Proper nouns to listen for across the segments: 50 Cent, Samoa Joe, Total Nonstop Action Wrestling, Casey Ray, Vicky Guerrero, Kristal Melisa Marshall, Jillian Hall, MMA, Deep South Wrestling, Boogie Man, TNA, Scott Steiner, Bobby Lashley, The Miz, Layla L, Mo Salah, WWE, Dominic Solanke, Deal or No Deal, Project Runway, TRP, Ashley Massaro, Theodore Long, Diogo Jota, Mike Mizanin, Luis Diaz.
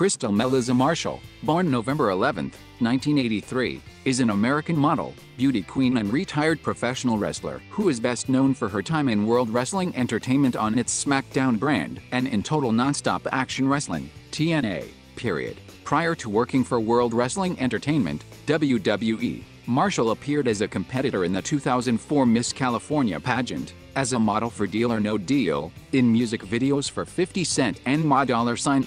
Kristal Melisa Marshall, born November 11, 1983, is an American model, beauty queen and retired professional wrestler who is best known for her time in World Wrestling Entertainment on its SmackDown brand and in Total Nonstop Action Wrestling, TNA, period. Prior to working for World Wrestling Entertainment, WWE, Marshall appeared as a competitor in the 2004 Miss California pageant, as a model for Deal or No Deal, in music videos for 50 Cent and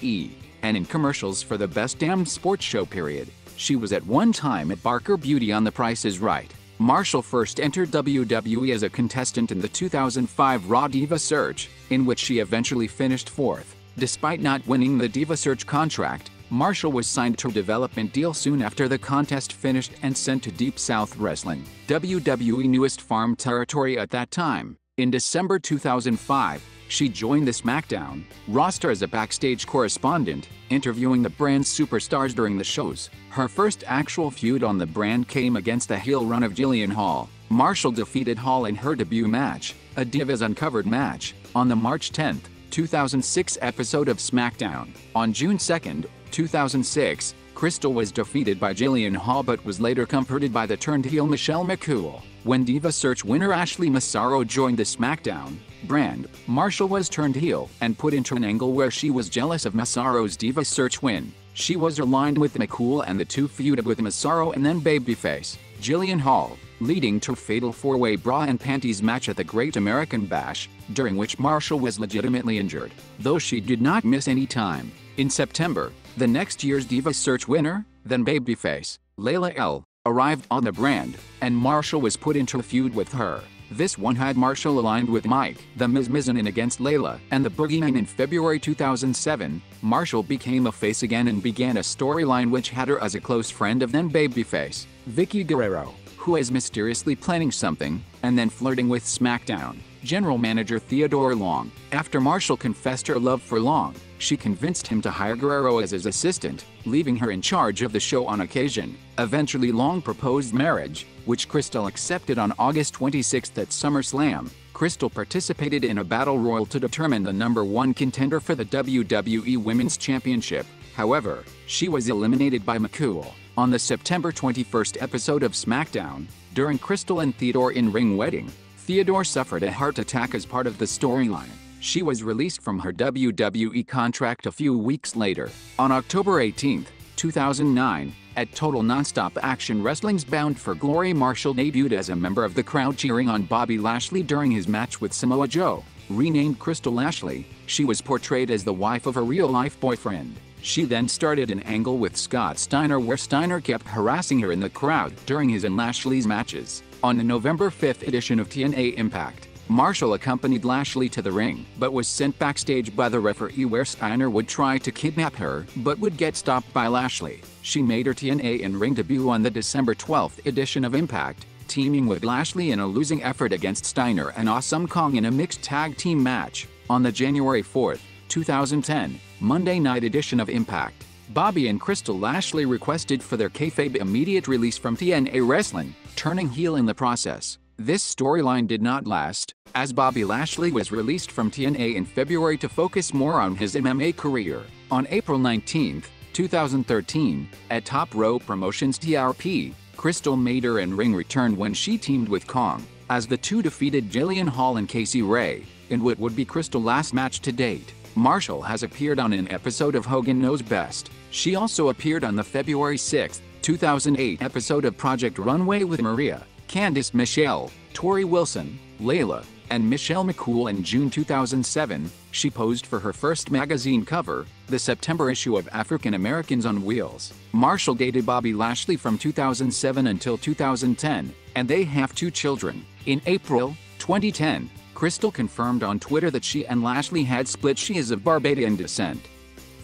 $E, and in commercials for the Best Damn Sports Show period. She was at one time at Barker Beauty on The Price is Right. Marshall first entered WWE as a contestant in the 2005 Raw Diva Search, in which she eventually finished fourth. Despite not winning the Diva Search contract, Marshall was signed to a development deal soon after the contest finished and sent to Deep South Wrestling, WWE's newest farm territory at that time. In December 2005, she joined the SmackDown roster as a backstage correspondent, interviewing the brand's superstars during the shows. Her first actual feud on the brand came against the heel run of Jillian Hall. Marshall defeated Hall in her debut match, a Divas Uncovered match, on the March 10, 2006 episode of SmackDown. On June 2, 2006, Kristal was defeated by Jillian Hall but was later comforted by the turned heel Michelle McCool. When Diva Search winner Ashley Massaro joined the SmackDown brand, Marshall was turned heel and put into an angle where she was jealous of Massaro's Diva Search win. She was aligned with McCool and the two feuded with Massaro and then babyface Jillian Hall, leading to a fatal four-way bra and panties match at the Great American Bash, during which Marshall was legitimately injured, though she did not miss any time. In September, the next year's Diva Search winner, then babyface Layla L, arrived on the brand, and Marshall was put into a feud with her. This one had Marshall aligned with Mike "The Miz" Mizanin against Layla and the Boogie Man. In February 2007, Marshall became a face again and began a storyline which had her as a close friend of then babyface Vicky Guerrero, who is mysteriously planning something, and then flirting with SmackDown general manager Theodore Long. After Marshall confessed her love for Long, she convinced him to hire Guerrero as his assistant, leaving her in charge of the show on occasion. Eventually Long proposed marriage, which Kristal accepted on August 26 at SummerSlam. Kristal participated in a battle royal to determine the #1 contender for the WWE Women's Championship. However, she was eliminated by McCool. On the September 21st episode of SmackDown, during Kristal and Theodore in-ring wedding, Theodore suffered a heart attack as part of the storyline. She was released from her WWE contract a few weeks later. On October 18, 2009, at Total Nonstop Action Wrestling's Bound for Glory, Marshall debuted as a member of the crowd cheering on Bobby Lashley during his match with Samoa Joe. Renamed Kristal Lashley, she was portrayed as the wife of her real-life boyfriend. She then started an angle with Scott Steiner where Steiner kept harassing her in the crowd during his and Lashley's matches. On the November 5th edition of TNA Impact, Marshall accompanied Lashley to the ring, but was sent backstage by the referee where Steiner would try to kidnap her, but would get stopped by Lashley. She made her TNA in-ring debut on the December 12th edition of Impact, teaming with Lashley in a losing effort against Steiner and Awesome Kong in a mixed tag team match. On the January 4th, 2010, Monday night edition of Impact, Bobby and Kristal Lashley requested for their kayfabe immediate release from TNA Wrestling, turning heel in the process. This storyline did not last, as Bobby Lashley was released from TNA in February to focus more on his MMA career. On April 19, 2013, at Top Row Promotions TRP, Kristal made her in-ring return when she teamed with Kong, as the two defeated Jillian Hall and Casey Ray, in what would be Kristal's last match to date. Marshall has appeared on an episode of Hogan Knows Best. She also appeared on the February 6, 2008 episode of Project Runway with Maria, Candice Michelle, Tori Wilson, Layla, and Michelle McCool. In June 2007, she posed for her first magazine cover, the September issue of African Americans on Wheels. Marshall dated Bobby Lashley from 2007 until 2010, and they have two children. In April 2010, Kristal confirmed on Twitter that she and Lashley had split. She is of Barbadian descent.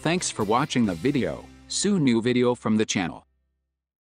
Thanks for watching the video. See new video from the channel.